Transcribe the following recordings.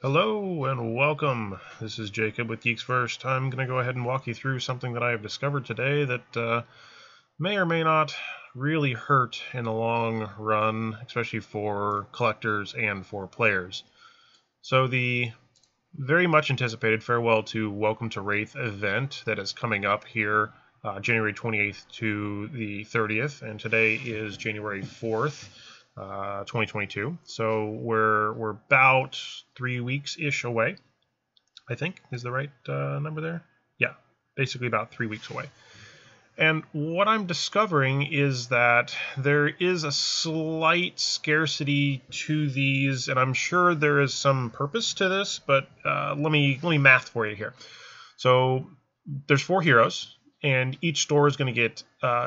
Hello and welcome. This is Jacob with Geeks First. I'm going to go ahead and walk you through something that I have discovered today that may or may not really hurt in the long run, especially for collectors and for players. So the very much anticipated Farewell to Welcome to Rathe event that is coming up here January 28th to the 30th, and today is January 4th. 2022. So we're about 3 weeks-ish away, I think is the right number there. Yeah, basically about 3 weeks away. And what I'm discovering is that there is a slight scarcity to these, and I'm sure there is some purpose to this, but let me math for you here. So there's 4 heroes, and each store is going to get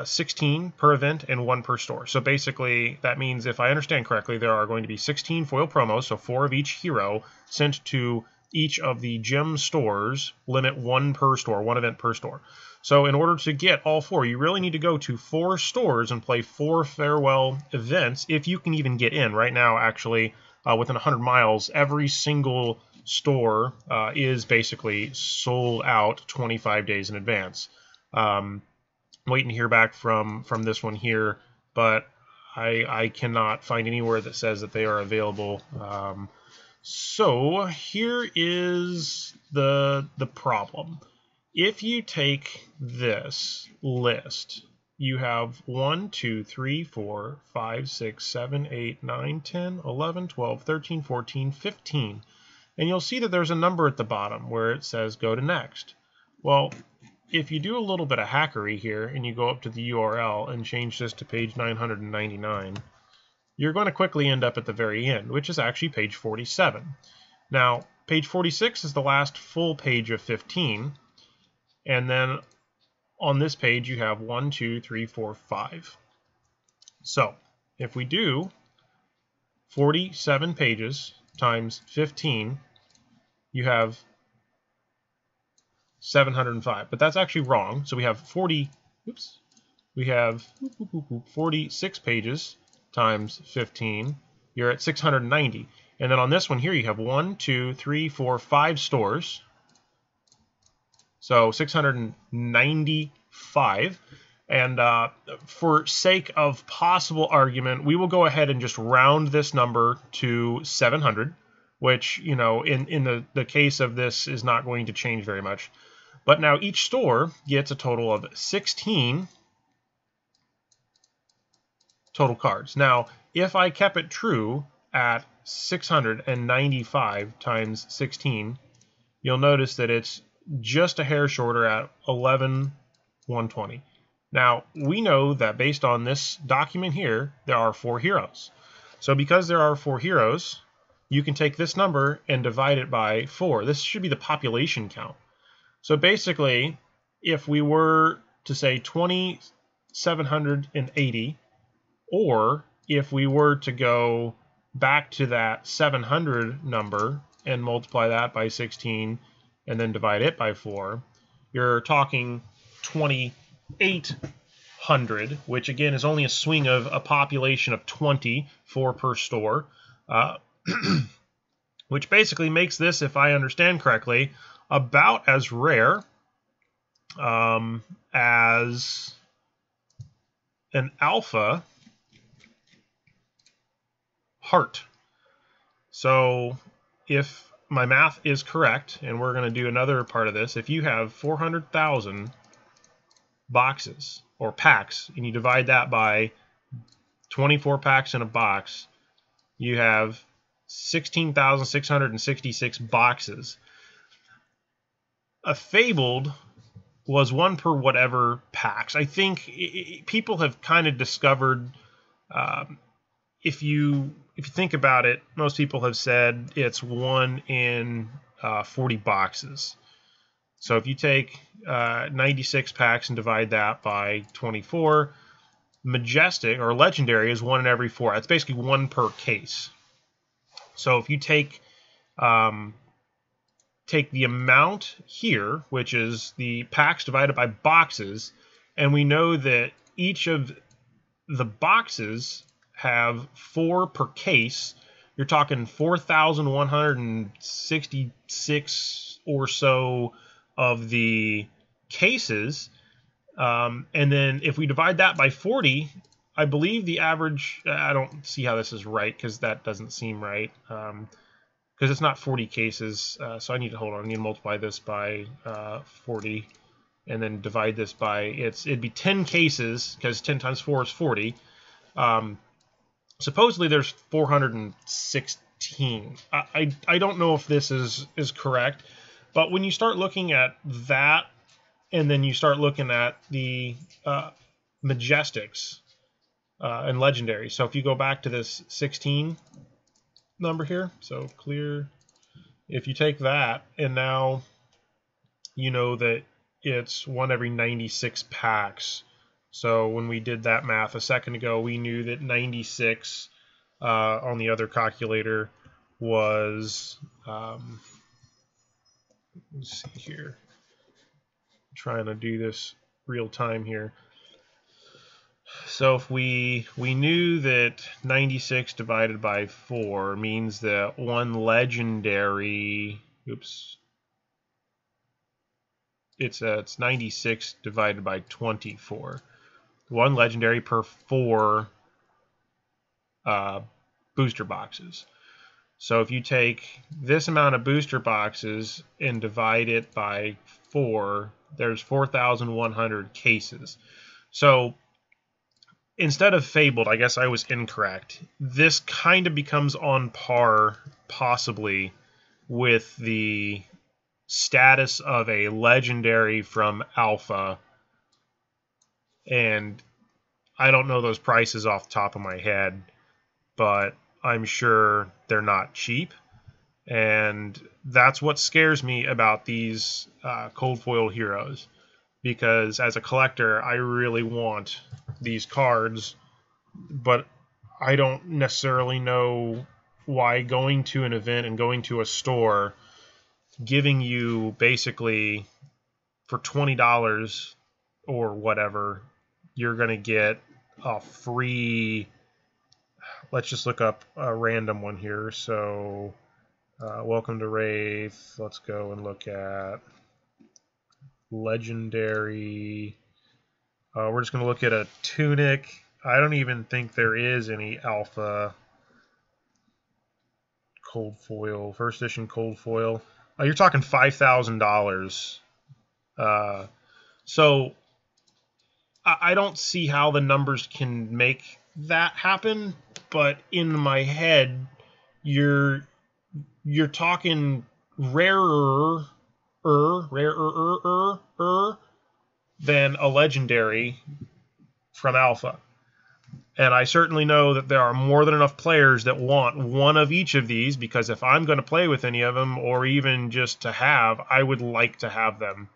16 per event and 1 per store. So basically, that means, if I understand correctly, there are going to be 16 foil promos, so 4 of each hero, sent to each of the gem stores, limit 1 per store, 1 event per store. So in order to get all 4, you really need to go to 4 stores and play 4 farewell events, if you can even get in. Right now, actually, within 100 miles, every single store is basically sold out 25 days in advance. Waiting to hear back from this one here, but I cannot find anywhere that says that they are available. So here is the problem. If you take this list, you have 1, 2, 3, 4, 5, 6, 7, 8, 9, 10, 11, 12, 13, 14, 15. And you'll see that there's a number at the bottom where it says go to next. Well, if you do a little bit of hackery here and you go up to the URL and change this to page 999, you're going to quickly end up at the very end, which is actually page 47. Now, page 46 is the last full page of 15, and then on this page you have 1, 2, 3, 4, 5. So, if we do 47 pages times 15, you have 705, but that's actually wrong. So we have 46 pages times 15. You're at 690. And then on this one here, you have 1, 2, 3, 4, 5 stores. So 695. And for sake of possible argument, we will go ahead and just round this number to 700, which, you know, in the case of this is not going to change very much. But now each store gets a total of 16 total cards. Now, if I kept it true at 695 times 16, you'll notice that it's just a hair shorter at 11,120. Now, we know that based on this document here, there are 4 heroes. So because there are 4 heroes, you can take this number and divide it by 4. This should be the population count. So basically, if we were to say 2,780, or if we were to go back to that 700 number and multiply that by 16 and then divide it by 4, you're talking 2,800, which again is only a swing of a population of 20, 4 per store, which basically makes this, if I understand correctly, about as rare as an alpha heart. So if my math is correct, and we're going to do another part of this, if you have 400,000 boxes or packs, and you divide that by 24 packs in a box, you have 16,666 boxes. A fabled was 1 per whatever packs. I think people have kind of discovered, if you think about it, most people have said it's 1 in 40 boxes. So if you take 96 packs and divide that by 24, majestic or legendary is 1 in every 4. That's basically 1 per case. So if you take take the amount here, which is the packs divided by boxes, and we know that each of the boxes have 4 per case, you're talking 4,166 or so of the cases. And then if we divide that by 40, I believe the average, I don't see how this is right because that doesn't seem right, because it's not 40 cases. So I need to hold on. I need to multiply this by 40 and then divide this by, it'd be 10 cases because 10 times 4 is 40. Supposedly there's 416. I don't know if this is correct, but when you start looking at that and then you start looking at the Majestics and Legendary. So if you go back to this 16 number here, so clear, if you take that and now you know that it's one every 96 packs. So when we did that math a second ago, we knew that 96 on the other calculator was, let's see here, I'm trying to do this real time here. So if we knew that 96 divided by 4 means that one legendary, oops, it's 96 divided by 24. One legendary per 4 booster boxes. So if you take this amount of booster boxes and divide it by 4, there's 4,100 cases. So instead of fabled, I guess I was incorrect. This kind of becomes on par, possibly, with the status of a legendary from Alpha. And I don't know those prices off the top of my head, but I'm sure they're not cheap. And that's what scares me about these cold foil heroes, because as a collector, I really want these cards, but I don't necessarily know why going to an event and going to a store, giving you basically for $20 or whatever, you're going to get a free, let's just look up a random one here. So welcome to Rathe. Let's go and look at legendary. We're just going to look at a tunic. I don't even think there is any alpha cold foil, first edition cold foil. You're talking $5,000. So I don't see how the numbers can make that happen, but in my head, you're talking rarer than a legendary from Alpha. And I certainly know that there are more than enough players that want one of each of these, because if I'm going to play with any of them, or even just to have, I would like to have them.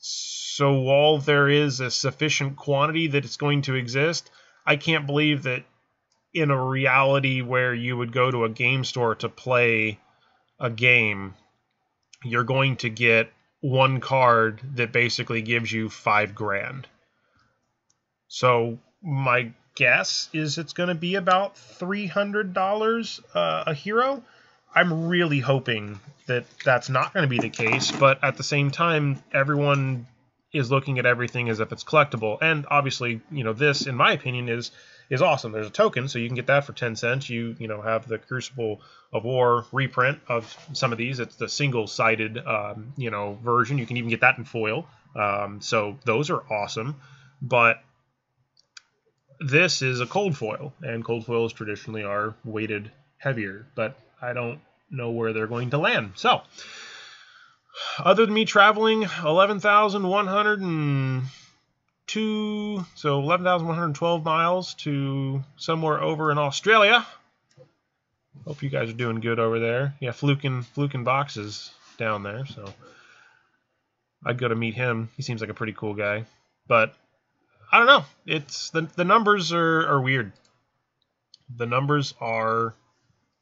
So while there is a sufficient quantity that it's going to exist, I can't believe that in a reality where you would go to a game store to play a game, you're going to get one card that basically gives you $5,000. So my guess is it's going to be about $300 a hero. I'm really hoping that that's not going to be the case, but at the same time, everyone is looking at everything as if it's collectible. And obviously, you know, this, in my opinion, is awesome. There's a token, so you can get that for 10 cents. You know, have the Crucible of War reprint of some of these. It's the single-sided, you know, version. You can even get that in foil. So those are awesome. But this is a cold foil, and cold foils traditionally are weighted heavier. But I don't know where they're going to land. So, other than me traveling 11,112 miles to somewhere over in Australia. Hope you guys are doing good over there. Yeah, fluking boxes down there. So I'd go to meet him. He seems like a pretty cool guy. But I don't know. It's the numbers are weird. The numbers are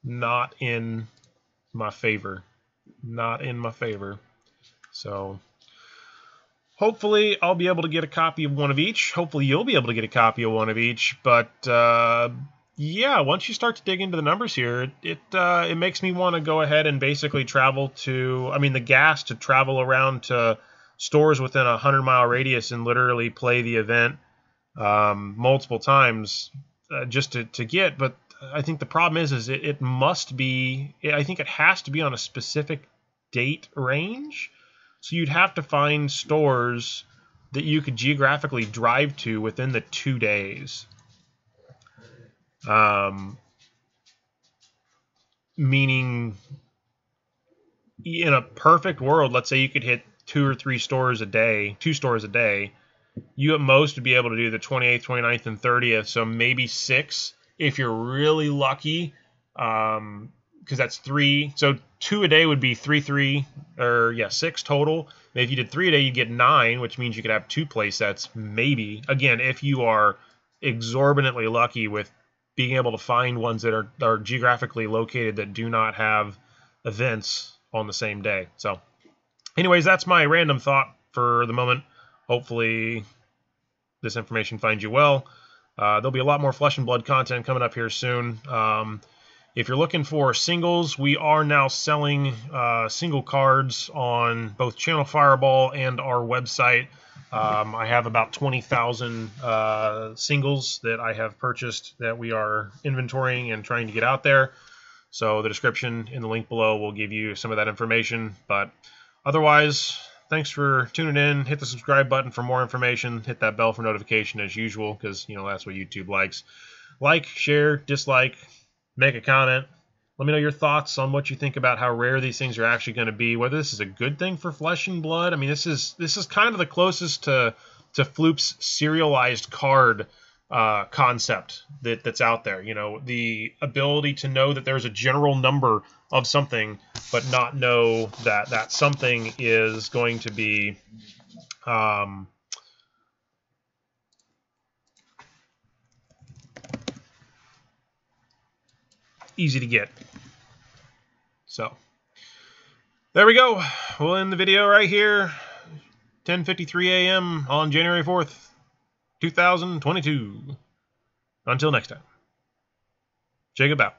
not in my favor. Not in my favor. So hopefully I'll be able to get a copy of one of each. Hopefully you'll be able to get a copy of one of each. But Yeah, once you start to dig into the numbers here, it makes me want to go ahead and basically travel to, I mean, the gas to travel around to stores within a 100-mile radius and literally play the event multiple times just to get. But I think the problem is it must be, I think it has to be on a specific date range. So you'd have to find stores that you could geographically drive to within the 2 days. Meaning in a perfect world, let's say you could hit 2 or 3 stores a day, 2 stores a day, you at most would be able to do the 28th, 29th, and 30th. So maybe 6 if you're really lucky, because that's 3. So 2 a day would be 3, or yeah, 6 total. And if you did 3 a day, you'd get 9, which means you could have 2 play sets, maybe. Again, if you are exorbitantly lucky with being able to find ones that are geographically located that do not have events on the same day. So anyways, that's my random thought for the moment. Hopefully this information finds you well. There'll be a lot more Flesh and Blood content coming up here soon. If you're looking for singles, we are now selling single cards on both Channel Fireball and our website. I have about 20,000 singles that I have purchased that we are inventorying and trying to get out there. So the description in the link below will give you some of that information. But otherwise, thanks for tuning in. Hit the subscribe button for more information. Hit that bell for notification as usual, because you know that's what YouTube likes. Like, share, dislike, make a comment. Let me know your thoughts on what you think about how rare these things are actually going to be, whether this is a good thing for Flesh and Blood. I mean, this is kind of the closest to Floop's serialized card concept that's out there. You know, the ability to know that there's a general number of something, but not know that that something is going to be easy to get. So there we go. We'll end the video right here. 10:53 a.m. on January 4th, 2022. Until next time. Jacob out.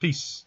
Peace.